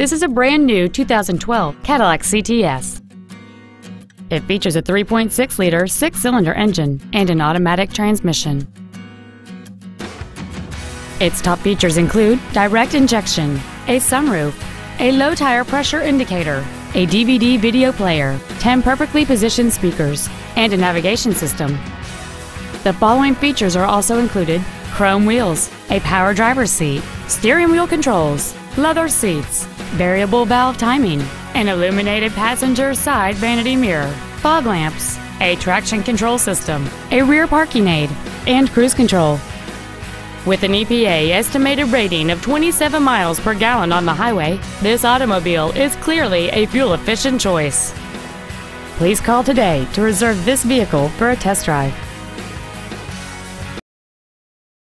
This is a brand new 2012 Cadillac CTS. It features a 3.6-liter six-cylinder engine and an automatic transmission. Its top features include direct injection, a sunroof, a low tire pressure indicator, a DVD video player, 10 perfectly positioned speakers, and a navigation system. The following features are also included: chrome wheels, a power driver's seat, steering wheel controls, leather seats, variable valve timing, an illuminated passenger side vanity mirror, fog lamps, a traction control system, a rear parking aid, and cruise control. With an EPA estimated rating of 27 miles per gallon on the highway, this automobile is clearly a fuel-efficient choice. Please call today to reserve this vehicle for a test drive.